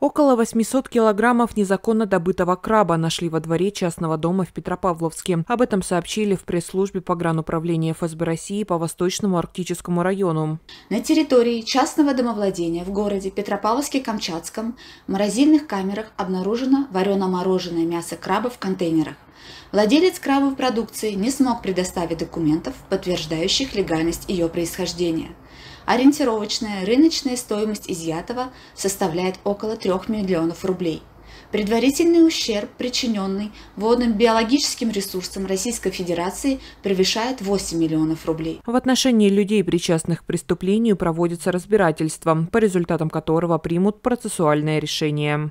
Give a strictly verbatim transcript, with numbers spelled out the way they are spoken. Около восемьсот килограммов незаконно добытого краба нашли во дворе частного дома в Петропавловске. Об этом сообщили в пресс-службе Погрануправления ФСБ России по Восточному арктическому району. На территории частного домовладения в городе Петропавловске-Камчатском в морозильных камерах обнаружено варено-мороженое мясо краба в контейнерах. Владелец крабовой продукции не смог предоставить документов, подтверждающих легальность ее происхождения. Ориентировочная рыночная стоимость изъятого составляет около трёх миллионов рублей. Предварительный ущерб, причиненный водным биологическим ресурсам Российской Федерации, превышает восемь миллионов рублей. В отношении людей, причастных к преступлению, проводится разбирательство, по результатам которого примут процессуальное решение.